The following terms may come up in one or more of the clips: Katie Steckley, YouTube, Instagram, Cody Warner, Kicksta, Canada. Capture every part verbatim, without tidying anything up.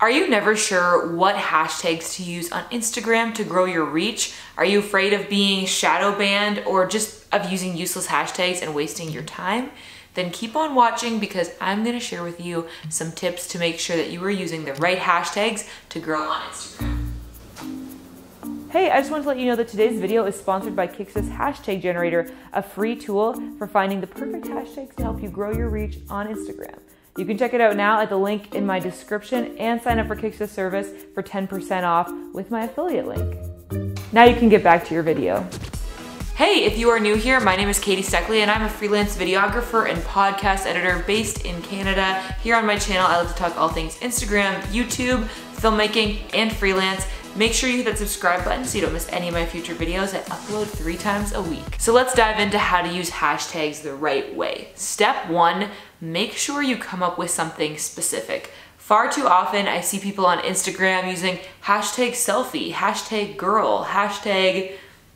Are you never sure what hashtags to use on Instagram to grow your reach? Are you afraid of being shadow banned or just of using useless hashtags and wasting your time? Then keep on watching, because I'm gonna share with you some tips to make sure that you are using the right hashtags to grow on Instagram. Hey, I just wanted to let you know that today's video is sponsored by Kicksta's Hashtag Generator, a free tool for finding the perfect hashtags to help you grow your reach on Instagram. You can check it out now at the link in my description and sign up for Kicksta's service for ten percent off with my affiliate link. Now you can get back to your video. Hey, if you are new here, my name is Katie Steckley and I'm a freelance videographer and podcast editor based in Canada. Here on my channel, I love to talk all things Instagram, YouTube, filmmaking, and freelance. Make sure you hit that subscribe button so you don't miss any of my future videos. I upload three times a week. So let's dive into how to use hashtags the right way. Step one, make sure you come up with something specific. Far too often, I see people on Instagram using hashtag selfie, hashtag girl, hashtag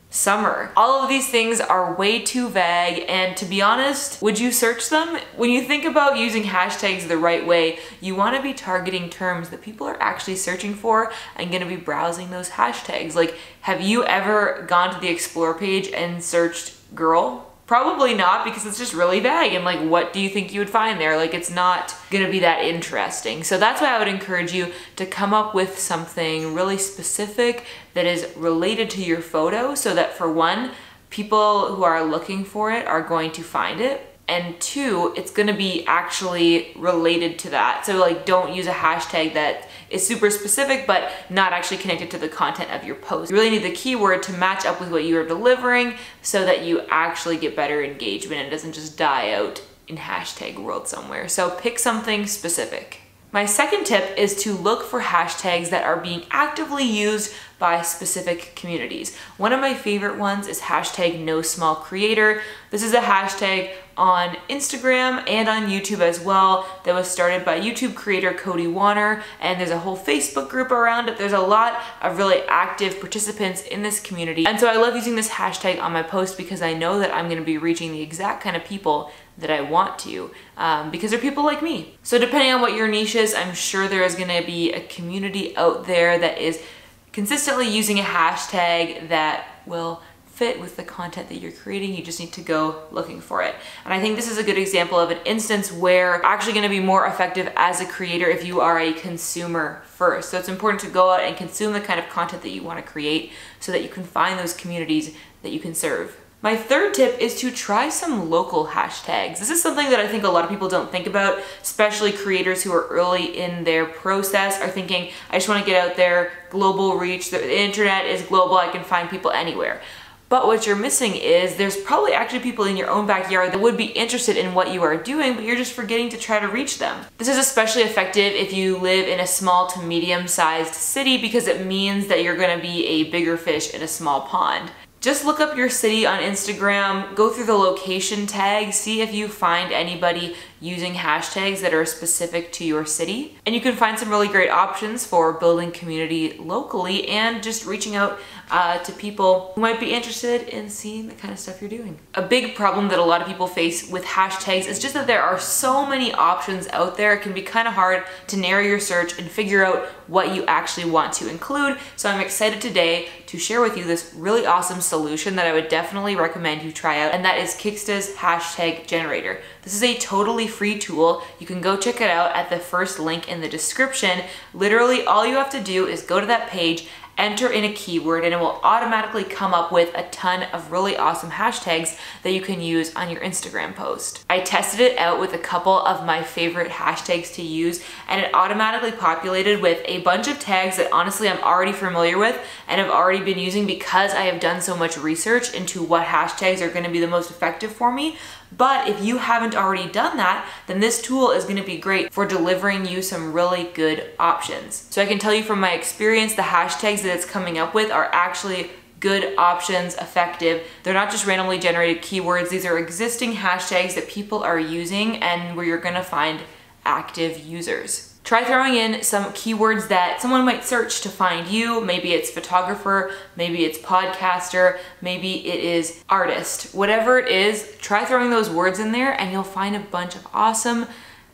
summer. All of these things are way too vague, and to be honest, would you search them? When you think about using hashtags the right way, you want to be targeting terms that people are actually searching for and going to be browsing those hashtags. Like, have you ever gone to the Explore page and searched girl? Probably not, because it's just really vague, and like, what do you think you would find there? Like, it's not gonna be that interesting. So that's why I would encourage you to come up with something really specific that is related to your photo, so that for one, people who are looking for it are going to find it, and two, it's gonna be actually related to that. So like, don't use a hashtag that is super specific but not actually connected to the content of your post. You really need the keyword to match up with what you are delivering so that you actually get better engagement and it doesn't just die out in hashtag world somewhere. So pick something specific. My second tip is to look for hashtags that are being actively used by specific communities. One of my favorite ones is hashtag no small creator. This is a hashtag on Instagram and on YouTube as well that was started by YouTube creator Cody Warner, and there's a whole Facebook group around it. There's a lot of really active participants in this community, and so I love using this hashtag on my post because I know that I'm going to be reaching the exact kind of people that I want to, um, because they're people like me. So depending on what your niche is, I'm sure there is gonna be a community out there that is consistently using a hashtag that will fit with the content that you're creating. You just need to go looking for it. And I think this is a good example of an instance where you're actually gonna be more effective as a creator if you are a consumer first. So it's important to go out and consume the kind of content that you wanna create so that you can find those communities that you can serve. My third tip is to try some local hashtags. This is something that I think a lot of people don't think about, especially creators who are early in their process are thinking, I just want to get out there, global reach, the internet is global, I can find people anywhere. But what you're missing is there's probably actually people in your own backyard that would be interested in what you are doing, but you're just forgetting to try to reach them. This is especially effective if you live in a small to medium-sized city, because it means that you're going to be a bigger fish in a small pond. Just look up your city on Instagram, go through the location tag, see if you find anybody using hashtags that are specific to your city. And you can find some really great options for building community locally and just reaching out uh, to people who might be interested in seeing the kind of stuff you're doing. A big problem that a lot of people face with hashtags is just that there are so many options out there. It can be kind of hard to narrow your search and figure out what you actually want to include. So I'm excited today to share with you this really awesome solution that I would definitely recommend you try out, and that is Kicksta's Hashtag Generator. This is a totally free tool. You can go check it out at the first link in the description. Literally, all you have to do is go to that page, enter in a keyword, and it will automatically come up with a ton of really awesome hashtags that you can use on your Instagram post. I tested it out with a couple of my favorite hashtags to use, and it automatically populated with a bunch of tags that honestly I'm already familiar with and I've already been using because I have done so much research into what hashtags are going to be the most effective for me. But if you haven't already done that, then this tool is going to be great for delivering you some really good options. So I can tell you from my experience, the hashtags that it's coming up with are actually good options, effective. They're not just randomly generated keywords. These are existing hashtags that people are using and where you're going to find active users. Try throwing in some keywords that someone might search to find you. Maybe it's photographer, maybe it's podcaster, maybe it is artist. Whatever it is, try throwing those words in there and you'll find a bunch of awesome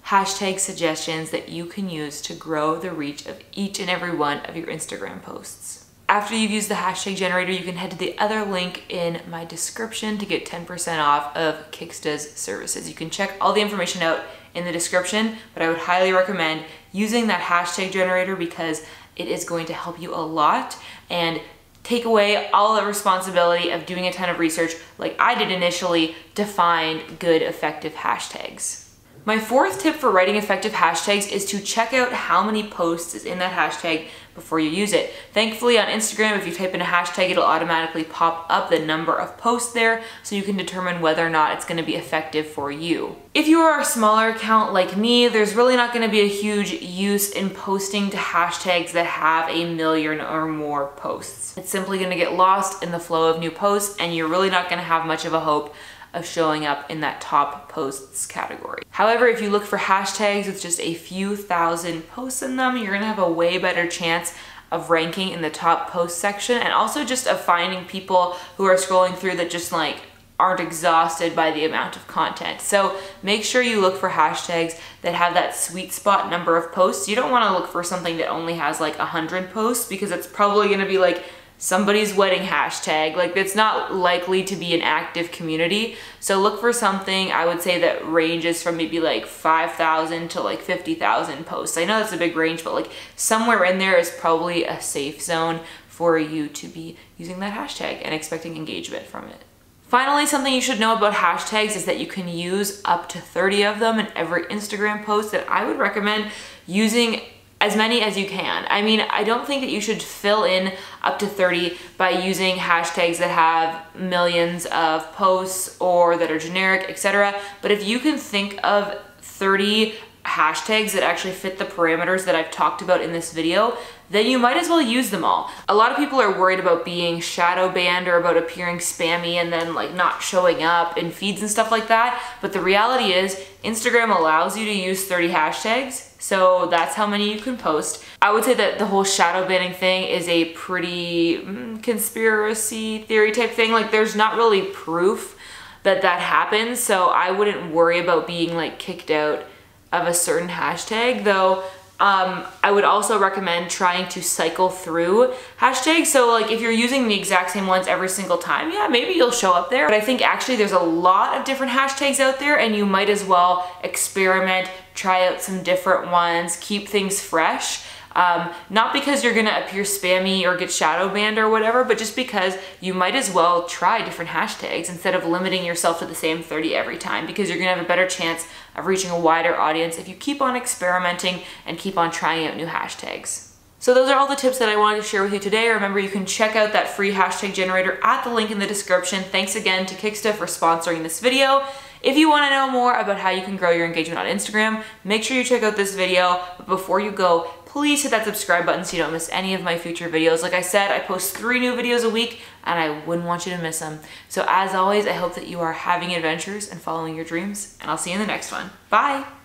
hashtag suggestions that you can use to grow the reach of each and every one of your Instagram posts. After you've used the hashtag generator, you can head to the other link in my description to get ten percent off of Kicksta's services. You can check all the information out in the description, but I would highly recommend using that hashtag generator because it is going to help you a lot and take away all the responsibility of doing a ton of research like I did initially to find good, effective hashtags. My fourth tip for writing effective hashtags is to check out how many posts is in that hashtag before you use it. Thankfully on Instagram, if you type in a hashtag, it'll automatically pop up the number of posts there so you can determine whether or not it's going to be effective for you. If you are a smaller account like me, there's really not going to be a huge use in posting to hashtags that have a million or more posts. It's simply going to get lost in the flow of new posts and you're really not going to have much of a hope of showing up in that top posts category. However, if you look for hashtags with just a few thousand posts in them, you're gonna have a way better chance of ranking in the top post section and also just of finding people who are scrolling through that just like aren't exhausted by the amount of content. So make sure you look for hashtags that have that sweet spot number of posts. You don't wanna look for something that only has like one hundred posts because it's probably gonna be like somebody's wedding hashtag. Like, it's not likely to be an active community. So look for something, I would say, that ranges from maybe like five thousand to like fifty thousand posts. I know that's a big range, but like somewhere in there is probably a safe zone for you to be using that hashtag and expecting engagement from it. Finally, something you should know about hashtags is that you can use up to thirty of them in every Instagram post, and I would recommend using as many as you can. I mean, I don't think that you should fill in up to thirty by using hashtags that have millions of posts or that are generic, et cetera. But if you can think of thirty hashtags that actually fit the parameters that I've talked about in this video, then you might as well use them all. A lot of people are worried about being shadow banned or about appearing spammy and then like not showing up in feeds and stuff like that. But the reality is Instagram allows you to use thirty hashtags. So that's how many you can post. I would say that the whole shadow banning thing is a pretty mm, conspiracy theory type thing. Like, there's not really proof that that happens. So I wouldn't worry about being like kicked out of a certain hashtag, though. Um, I would also recommend trying to cycle through hashtags. So like if you're using the exact same ones every single time, yeah, maybe you'll show up there. But I think actually there's a lot of different hashtags out there and you might as well experiment, try out some different ones, keep things fresh. Um, not because you're gonna appear spammy or get shadow banned or whatever, but just because you might as well try different hashtags instead of limiting yourself to the same thirty every time, because you're gonna have a better chance of reaching a wider audience if you keep on experimenting and keep on trying out new hashtags. So those are all the tips that I wanted to share with you today. Remember, you can check out that free hashtag generator at the link in the description. Thanks again to Kicksta for sponsoring this video. If you want to know more about how you can grow your engagement on Instagram, make sure you check out this video. But before you go, please hit that subscribe button so you don't miss any of my future videos. Like I said, I post three new videos a week and I wouldn't want you to miss them. So as always, I hope that you are having adventures and following your dreams, and I'll see you in the next one. Bye!